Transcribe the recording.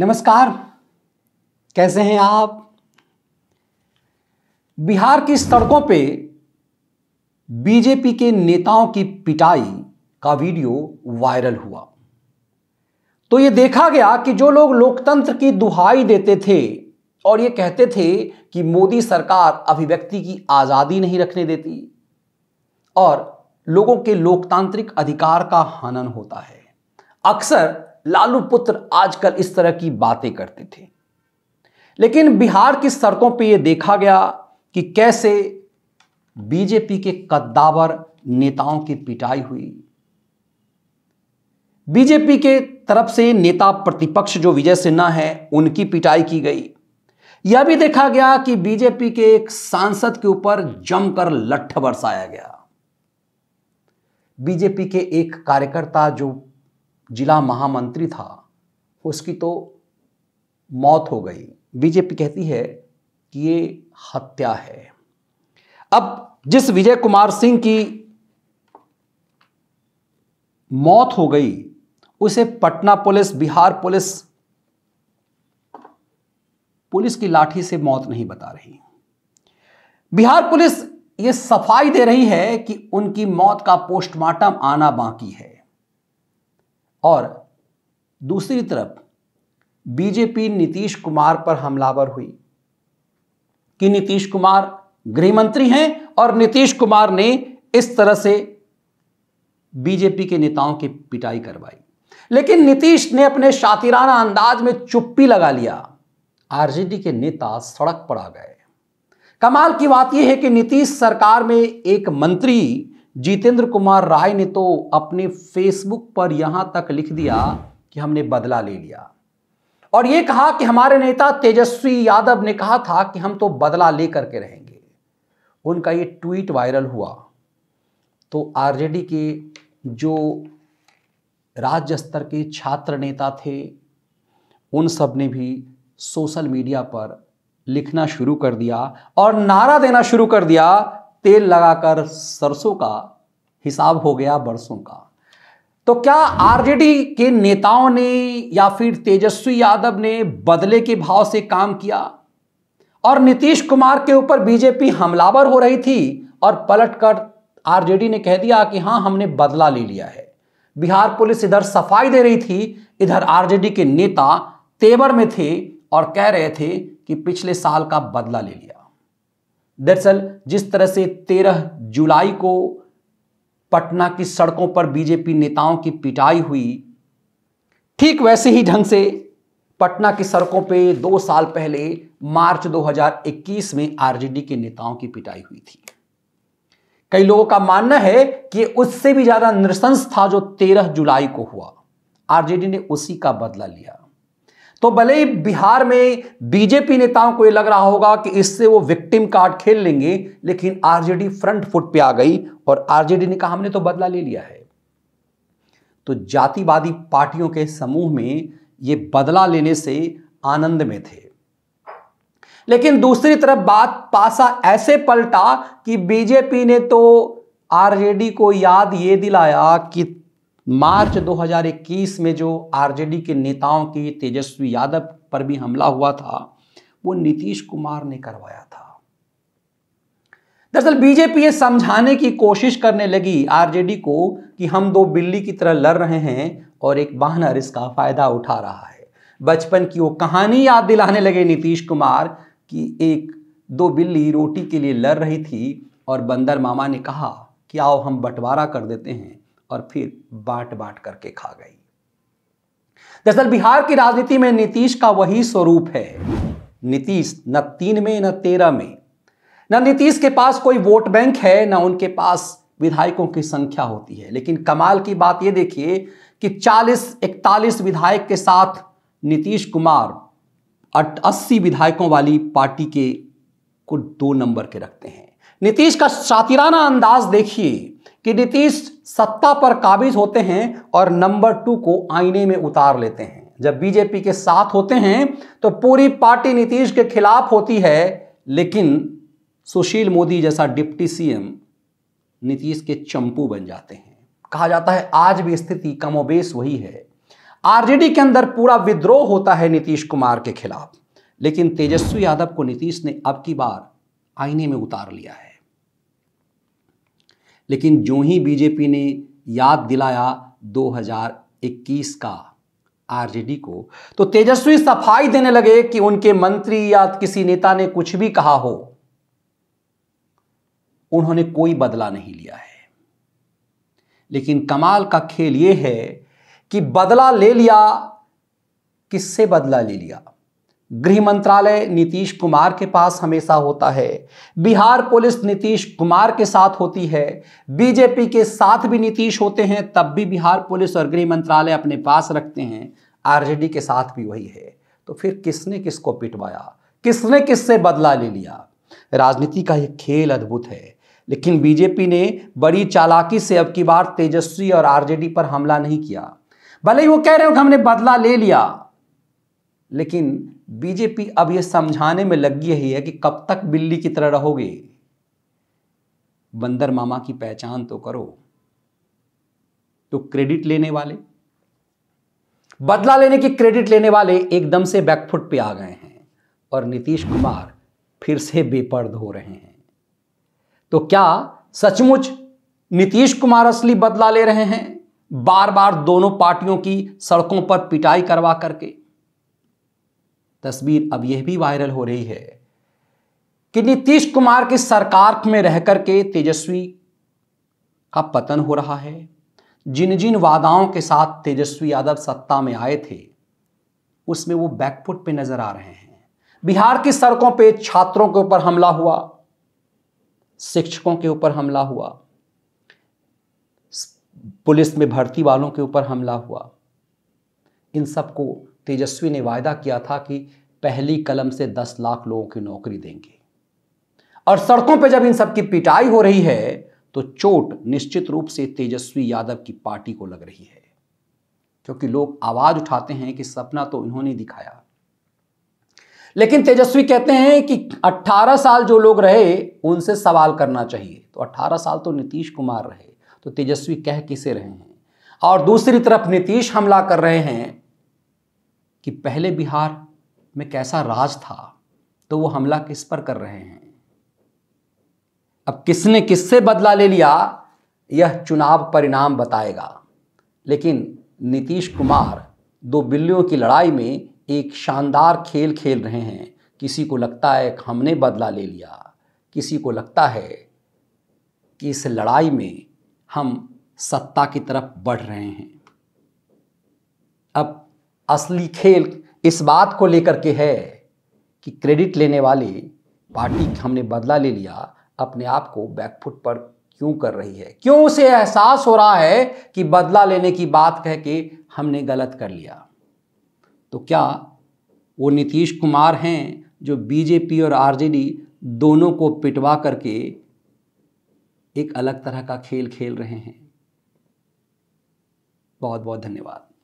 नमस्कार, कैसे हैं आप। बिहार की सड़कों पे बीजेपी के नेताओं की पिटाई का वीडियो वायरल हुआ तो ये देखा गया कि जो लोग लोकतंत्र की दुहाई देते थे और ये कहते थे कि मोदी सरकार अभिव्यक्ति की आज़ादी नहीं रखने देती और लोगों के लोकतांत्रिक अधिकार का हनन होता है, अक्सर लालू पुत्र आजकल इस तरह की बातें करते थे। लेकिन बिहार की सड़कों पे यह देखा गया कि कैसे बीजेपी के कद्दावर नेताओं की पिटाई हुई। बीजेपी के तरफ से नेता प्रतिपक्ष जो विजय सिन्हा है, उनकी पिटाई की गई। यह भी देखा गया कि बीजेपी के एक सांसद के ऊपर जमकर लट्ठ बरसाया गया। बीजेपी के एक कार्यकर्ता जो जिला महामंत्री था, उसकी तो मौत हो गई। बीजेपी कहती है कि ये हत्या है। अब जिस विजय कुमार सिंह की मौत हो गई, उसे पटना पुलिस, बिहार पुलिस की लाठी से मौत नहीं बता रही। बिहार पुलिस ये सफाई दे रही है कि उनकी मौत का पोस्टमार्टम आना बाकी है और दूसरी तरफ बीजेपी नीतीश कुमार पर हमलावर हुई कि नीतीश कुमार गृहमंत्री हैं और नीतीश कुमार ने इस तरह से बीजेपी के नेताओं की पिटाई करवाई। लेकिन नीतीश ने अपने शातिराना अंदाज में चुप्पी लगा लिया। आरजेडी के नेता सड़क पर आ गए। कमाल की बात यह है कि नीतीश सरकार में एक मंत्री जितेंद्र कुमार राय ने तो अपने फेसबुक पर यहां तक लिख दिया कि हमने बदला ले लिया और यह कहा कि हमारे नेता तेजस्वी यादव ने कहा था कि हम तो बदला ले करके रहेंगे। उनका ये ट्वीट वायरल हुआ तो आरजेडी के जो राज्य स्तर के छात्र नेता थे, उन सब ने भी सोशल मीडिया पर लिखना शुरू कर दिया और नारा देना शुरू कर दिया। तेल लगाकर सरसों का हिसाब हो गया बरसों का। तो क्या आरजेडी के नेताओं ने या फिर तेजस्वी यादव ने बदले के भाव से काम किया और नीतीश कुमार के ऊपर बीजेपी हमलावर हो रही थी और पलटकर आरजेडी ने कह दिया कि हाँ, हमने बदला ले लिया है। बिहार पुलिस इधर सफाई दे रही थी, इधर आरजेडी के नेता तेवर में थे और कह रहे थे कि पिछले साल का बदला ले लिया। दरअसल जिस तरह से 13 जुलाई को पटना की सड़कों पर बीजेपी नेताओं की पिटाई हुई, ठीक वैसे ही ढंग से पटना की सड़कों पे 2 साल पहले मार्च 2021 में आरजेडी के नेताओं की पिटाई हुई थी। कई लोगों का मानना है कि उससे भी ज्यादा नृशंस था जो 13 जुलाई को हुआ। आरजेडी ने उसी का बदला लिया। तो भले ही बिहार में बीजेपी नेताओं को यह लग रहा होगा कि इससे वो विक्टिम कार्ड खेल लेंगे, लेकिन आरजेडी फ्रंट फुट पे आ गई और आरजेडी ने कहा हमने तो बदला ले लिया है। तो जातिवादी पार्टियों के समूह में ये बदला लेने से आनंद में थे। लेकिन दूसरी तरफ बात पासा ऐसे पलटा कि बीजेपी ने तो आरजेडी को याद ये दिलाया कि मार्च 2021 में जो आरजेडी के नेताओं की तेजस्वी यादव पर भी हमला हुआ था, वो नीतीश कुमार ने करवाया था। दरअसल बीजेपी ये समझाने की कोशिश करने लगी आरजेडी को कि हम 2 बिल्ली की तरह लड़ रहे हैं और एक वानर इसका फायदा उठा रहा है। बचपन की वो कहानी याद दिलाने लगे नीतीश कुमार कि 1-2 बिल्ली रोटी के लिए लड़ रही थी और बंदर मामा ने कहा कि आओ हम बंटवारा कर देते हैं और फिर बांट करके खा गई। दरअसल बिहार की राजनीति में नीतीश का वही स्वरूप है। नीतीश न 3 में न 13 में, न नीतीश के पास कोई वोट बैंक है, न उनके पास विधायकों की संख्या होती है। लेकिन कमाल की बात यह देखिए कि 40-41 विधायक के साथ नीतीश कुमार 80 विधायकों वाली पार्टी के को 2 नंबर के रखते हैं। नीतीश का शातिराना अंदाज देखिए कि नीतीश सत्ता पर काबिज होते हैं और नंबर 2 को आईने में उतार लेते हैं। जब बीजेपी के साथ होते हैं तो पूरी पार्टी नीतीश के खिलाफ होती है, लेकिन सुशील मोदी जैसा डिप्टी सीएम नीतीश के चंपू बन जाते हैं। कहा जाता है आज भी स्थिति कमोबेश वही है। आरजेडी के अंदर पूरा विद्रोह होता है नीतीश कुमार के खिलाफ, लेकिन तेजस्वी यादव को नीतीश ने अब की बार आईने में उतार लिया है। लेकिन जो ही बीजेपी ने याद दिलाया 2021 का आरजेडी को, तो तेजस्वी सफाई देने लगे कि उनके मंत्री या किसी नेता ने कुछ भी कहा हो, उन्होंने कोई बदला नहीं लिया है। लेकिन कमाल का खेल यह है कि बदला ले लिया। किससे बदला ले लिया? गृह मंत्रालय नीतीश कुमार के पास हमेशा होता है, बिहार पुलिस नीतीश कुमार के साथ होती है, बीजेपी के साथ भी नीतीश होते हैं, तब भी बिहार पुलिस और गृह मंत्रालय अपने पास रखते हैं। आरजेडी के साथ भी वही है। तो फिर किसने किसको पिटवाया, किसने किससे बदला ले लिया? राजनीति का यह खेल अद्भुत है। लेकिन बीजेपी ने बड़ी चालाकी से अब की बार तेजस्वी और आरजेडी पर हमला नहीं किया। भले ही वो कह रहे हो कि हमने बदला ले लिया, लेकिन बीजेपी अब यह समझाने में लगी ही है कि कब तक बिल्ली की तरह रहोगे, बंदर मामा की पहचान तो करो। तो क्रेडिट लेने वाले, बदला लेने की क्रेडिट लेने वाले एकदम से बैकफुट पे आ गए हैं और नीतीश कुमार फिर से बेपर्द हो रहे हैं। तो क्या सचमुच नीतीश कुमार असली बदला ले रहे हैं, बार बार दोनों पार्टियों की सड़कों पर पिटाई करवा करके? तस्वीर अब यह भी वायरल हो रही है कि नीतीश कुमार की सरकार में रह करके तेजस्वी का पतन हो रहा है। जिन जिन वादाओं के साथ तेजस्वी यादव सत्ता में आए थे, उसमें वो बैकफुट पे नजर आ रहे हैं। बिहार की सड़कों पे छात्रों के ऊपर हमला हुआ, शिक्षकों के ऊपर हमला हुआ, पुलिस में भर्ती वालों के ऊपर हमला हुआ। इन सबको तेजस्वी ने वायदा किया था कि पहली कलम से 10 लाख लोगों की नौकरी देंगे, और सड़कों पर जब इन सब की पिटाई हो रही है तो चोट निश्चित रूप से तेजस्वी यादव की पार्टी को लग रही है, क्योंकि लोग आवाज उठाते हैं कि सपना तो इन्होंने दिखाया। लेकिन तेजस्वी कहते हैं कि 18 साल जो लोग रहे उनसे सवाल करना चाहिए। तो 18 साल तो नीतीश कुमार रहे, तो तेजस्वी कह किसे रहे हैं? और दूसरी तरफ नीतीश हमला कर रहे हैं कि पहले बिहार में कैसा राज था, तो वो हमला किस पर कर रहे हैं? अब किसने किससे बदला ले लिया, यह चुनाव परिणाम बताएगा। लेकिन नीतीश कुमार दो बिल्लियों की लड़ाई में एक शानदार खेल खेल रहे हैं। किसी को लगता है कि हमने बदला ले लिया, किसी को लगता है कि इस लड़ाई में हम सत्ता की तरफ बढ़ रहे हैं। अब असली खेल इस बात को लेकर के है कि क्रेडिट लेने वाली पार्टी हमने बदला ले लिया अपने आप को बैकफुट पर क्यों कर रही है, क्यों उसे एहसास हो रहा है कि बदला लेने की बात कह के हमने गलत कर लिया। तो क्या वो नीतीश कुमार हैं जो बीजेपी और आरजेडी दोनों को पिटवा करके एक अलग तरह का खेल खेल रहे हैं? बहुत बहुत धन्यवाद।